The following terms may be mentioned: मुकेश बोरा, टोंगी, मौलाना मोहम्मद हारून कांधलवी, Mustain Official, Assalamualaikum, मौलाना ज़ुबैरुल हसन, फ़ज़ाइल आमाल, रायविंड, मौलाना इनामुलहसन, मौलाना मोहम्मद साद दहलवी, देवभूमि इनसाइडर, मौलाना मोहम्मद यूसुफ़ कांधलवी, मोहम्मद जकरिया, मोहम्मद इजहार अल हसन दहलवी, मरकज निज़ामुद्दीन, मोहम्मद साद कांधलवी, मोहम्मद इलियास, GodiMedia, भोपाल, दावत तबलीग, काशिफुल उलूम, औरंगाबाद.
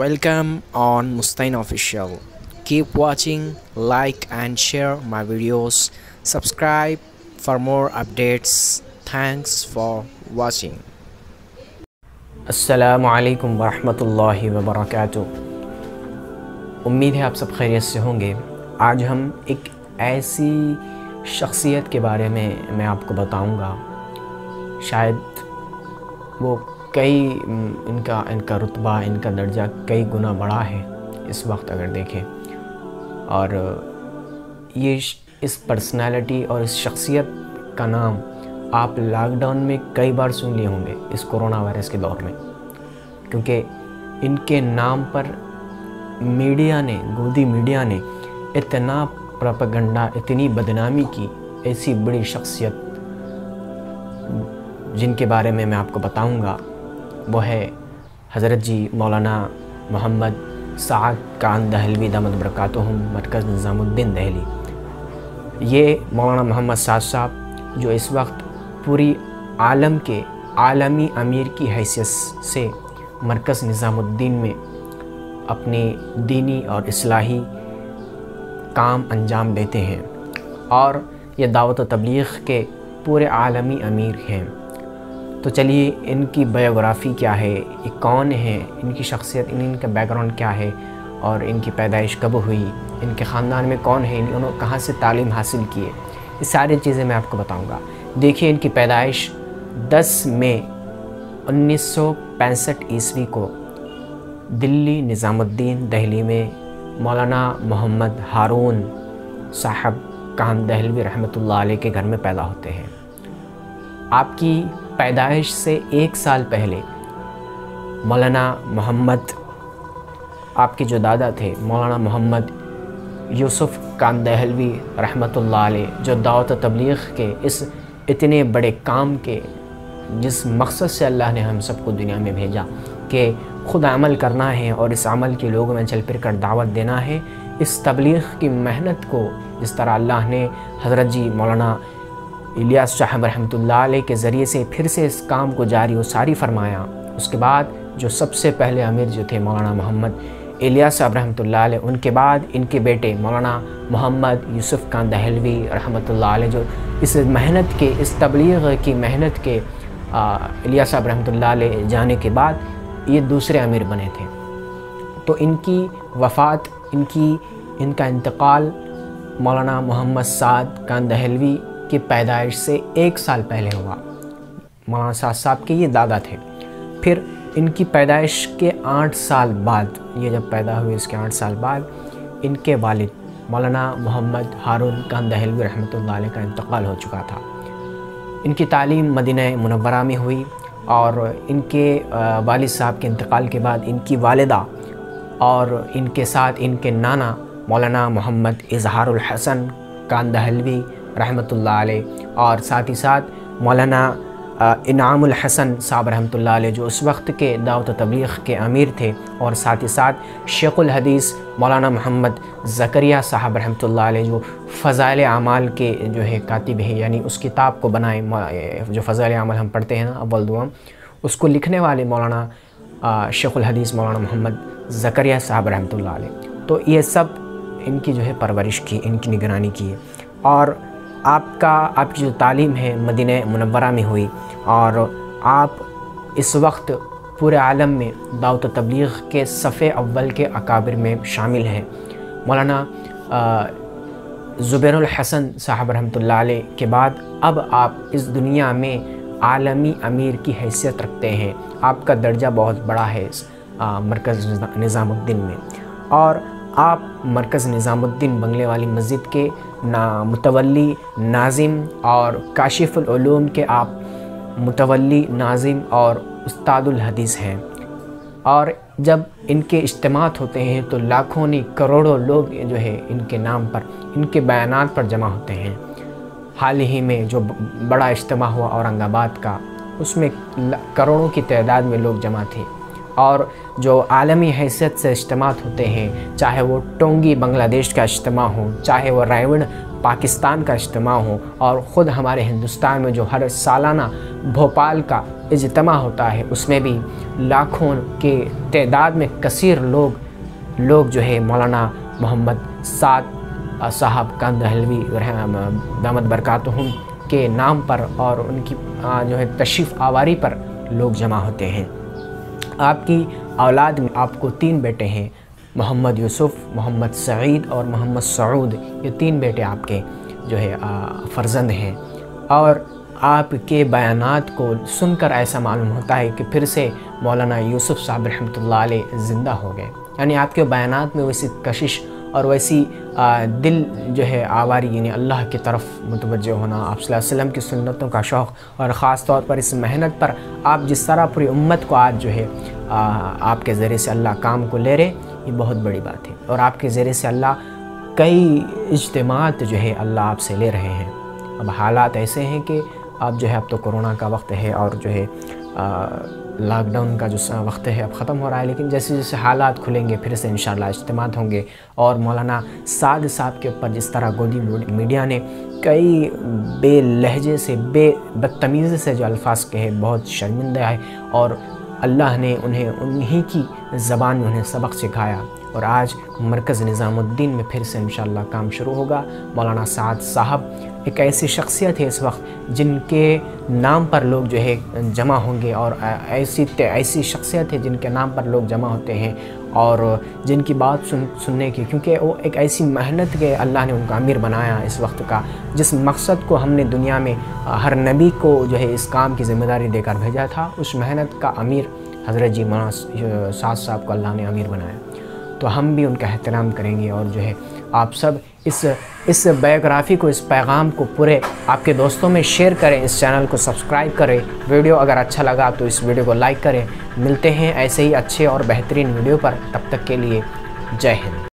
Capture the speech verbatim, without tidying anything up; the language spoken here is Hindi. Welcome on Mustain Official. Keep watching, like and share my videos. Subscribe for more updates. Thanks for watching. Assalamu alaikum warahmatullahi wabarakatuh. उम्मीद है आप सब खैरियत से होंगे। आज हम एक ऐसी शख्सियत के बारे में मैं आपको बताऊंगा, शायद वो कई इनका इनका रुतबा इनका दर्जा कई गुना बड़ा है इस वक्त अगर देखें, और ये इस पर्सनालिटी और इस शख्सियत का नाम आप लॉकडाउन में कई बार सुन लिए होंगे इस कोरोना वायरस के दौर में, क्योंकि इनके नाम पर मीडिया ने, गोदी मीडिया ने इतना प्रोपेगेंडा, इतनी बदनामी की। ऐसी बड़ी शख्सियत जिनके बारे में मैं आपको बताऊंगा वो है हज़रत जी मौलाना मोहम्मद साद कांधलवी दामद बरकातुहुम मरकज निज़ामुद्दीन दहली। ये मौलाना मोहम्मद साद साहब जो इस वक्त पूरी आलम के आलमी अमीर की हैसियत से मरकज निज़ामुद्दीन में अपने दीनी और इस्लाही काम अंजाम देते हैं, और ये दावत तबलीग के पूरे आलमी अमीर हैं। तो चलिए, इनकी बायोग्राफ़ी क्या है, ये कौन है, इनकी शख्सियत, इनका बैकग्राउंड क्या है, और इनकी पैदाइश कब हुई, इनके ख़ानदान में कौन है, इन्होंने कहाँ से तालीम हासिल की है, ये सारी चीज़ें मैं आपको बताऊंगा। देखिए, इनकी पैदाइश दस मई उन्नीस सौ पैंसठ ईस्वी को दिल्ली निज़ामुद्दीन दहली में मौलाना मोहम्मद हारून साहब कांधलवी रहमतुल्लाह अलैह के घर में पैदा होते हैं। आपकी पैदाइश से एक साल पहले मौलाना मोहम्मद, आपके जो दादा थे मौलाना मोहम्मद यूसुफ़ कांधलवी रहमतुल्लाह अलैह, जो दावत तबलीग के इस इतने बड़े काम के, जिस मकसद से अल्लाह ने हम सबको दुनिया में भेजा कि खुद अमल करना है और इस अमल के लोगों में चल फिर कर दावत देना है, इस तबलीग की मेहनत को जिस तरह अल्लाह ने हज़रत जी मौलाना इलियास साहब रहमतुल्लाह अलैह के ज़रिए से फिर से इस काम को जारी और सारी फरमाया। उसके बाद जो सबसे पहले अमीर जो थे मौलाना मोहम्मद इलियास साहब रहमतुल्लाह अलैह, उनके बाद इनके बेटे मौलाना मोहम्मद यूसुफ़ कांधलवी रहमतुल्लाह अलैह, जो इस मेहनत के, इस तबलीग की मेहनत के इलियास साहब रहमतुल्लाह अलैह जाने के बाद ये दूसरे अमीर बने थे। तो इनकी वफ़ात, इनकी इनका इंतकाल मौलाना मोहम्मद साद कांधलवी की पैदाइश से एक साल पहले हुआ। मौलाना साद साहब के ये दादा थे। फिर इनकी पैदाइश के आठ साल बाद, ये जब पैदा हुए इसके आठ साल बाद इनके वालिद मौलाना मोहम्मद हारून कांधलवी रहमतुल्लाह अलैह का इंतकाल हो चुका था। इनकी तालीम मदीना मुनव्वरा में हुई, और इनके वालिद साहब के इंतकाल के बाद इनकी वालिदा और इनके साथ इनके नाना मौलाना मोहम्मद इजहार अल हसन दहलवी रहमतुल्लाह अलैह, और साथ ही साथ मौलाना इनामुलहसन साहब रहमतुल्लाह अलैह, जो उस वक्त के दावत तबलीग के अमीर थे, और साथ ही साथ शेखुल हदीस मौलाना मोहम्मद जकरिया साहब रहमतुल्लाह अलैह, जो फ़ज़ाइल आमाल के जो है कातिब है, यानी उस किताब को बनाए जो फ़ज़ाइल आमाल हम पढ़ते हैं ना, अव्वल दुआम, उसको लिखने वाले मौलाना शेखुल हदीस मौलाना मोहम्मद जकरिया साहब रहमतुल्लाह अलैह। तो ये सब इनकी जो है परवरिश की, इनकी निगरानी की है। और आपका आपकी जो तालीम है मदीना मुनव्वरा में हुई, और आप इस वक्त पूरे आलम में दावत तबलीग के सफ़े अव्वल के अकाबिर में शामिल हैं। मौलाना ज़ुबैरुल हसन साहब रहमतुल्लाह अलैह के बाद अब आप इस दुनिया में आलमी अमीर की हैसियत रखते हैं। आपका दर्जा बहुत बड़ा है मरकज़ निज़ामुद्दीन में, और आप मरकज़ निज़ामुद्दीन बंगले वाली मस्जिद के ना मुतवली नाजिम और काशिफुल उलूम के आप मुतवली नाजिम और उस्तादुल हदीस हैं। और जब इनके इज्तिमात होते हैं तो लाखों ने करोड़ों लोग जो है इनके नाम पर, इनके बयानात पर जमा होते हैं। हाल ही में जो बड़ा इज्तिमा हुआ औरंगाबाद का, उसमें करोड़ों की तादाद में लोग जमा थे। और जो आलमी हैसियत से इज्तिमात होते हैं, चाहे वो टोंगी बांग्लादेश का इज्तिमा हो, चाहे वो रायविंड पाकिस्तान का इज्तिमा हो, और ख़ुद हमारे हिंदुस्तान में जो हर सालाना भोपाल का इज्तमा होता है उसमें भी लाखों के तादाद में कसीर लोग लोग जो है मौलाना मोहम्मद साद साहब कांधलवी दामद बरकातहुम के नाम पर और उनकी जो है तशरीफ़ आवारी पर लोग जमा होते हैं। आपकी औलाद में आपको तीन बेटे हैं, मोहम्मद यूसुफ़, मोहम्मद सईद और मोहम्मद सऊद, ये तीन बेटे आपके जो है फ़र्जंद हैं। और आपके बयानात को सुनकर ऐसा मालूम होता है कि फिर से मौलाना यूसुफ़ साहब रहमतुल्लाह अलैह ज़िंदा हो गए, यानी आपके बयानात में वैसी कशिश और वैसी आ, दिल जो है आवारी यानी अल्लाह की तरफ मुतवज्जो होना, आप सल्लल्लाहु अलैहि वसल्लम की सुन्नतों का शौक़ और ख़ास तौर पर इस मेहनत पर आप जिस तरह पूरी उम्मत को आज जो है आ, आपके ज़रिए से अल्लाह काम को ले रहे, ये बहुत बड़ी बात है। और आपके ज़रिए से अल्लाह कई इज्तिमात जो है अल्लाह आपसे ले रहे हैं। अब हालात ऐसे हैं कि अब जो है अब तो कोरोना का वक्त है और जो है लॉकडाउन का जो वक्त है अब ख़त्म हो रहा है, लेकिन जैसे जैसे हालात खुलेंगे फिर से इंशाअल्लाह इज्तिमात होंगे। और मौलाना साद साहब के ऊपर जिस तरह गोदी मीडिया ने कई बे लहजे से बे बदतमीज़ी से जो अल्फाज कहे, बहुत शर्मिंदा है और अल्लाह ने उन्हें उन्हीं की ज़बान में उन्हें सबक सिखाया। और आज मरकज निज़ामुद्दीन में फिर से इंशाअल्लाह काम शुरू होगा। मौलाना साद साहब एक ऐसी शख्सियत है इस वक्त जिनके नाम पर लोग जो है जमा होंगे और ऐसी ऐसी शख्सियत है जिनके नाम पर लोग जमा होते हैं और जिनकी बात सुन सुनने की, क्योंकि वो एक ऐसी मेहनत के अल्लाह ने उनका अमीर बनाया इस वक्त का, जिस मकसद को हमने दुनिया में हर नबी को जो है इस काम की ज़िम्मेदारी देकर भेजा था, उस मेहनत का अमीर हज़रत जी मौलाना साद साहब को अल्लाह ने अमीर बनाया। तो हम भी उनका एहतराम करेंगे और जो है आप सब इस इस बायोग्राफ़ी को, इस पैगाम को पूरे आपके दोस्तों में शेयर करें, इस चैनल को सब्सक्राइब करें, वीडियो अगर अच्छा लगा तो इस वीडियो को लाइक करें। मिलते हैं ऐसे ही अच्छे और बेहतरीन वीडियो पर, तब तक के लिए जय हिंद।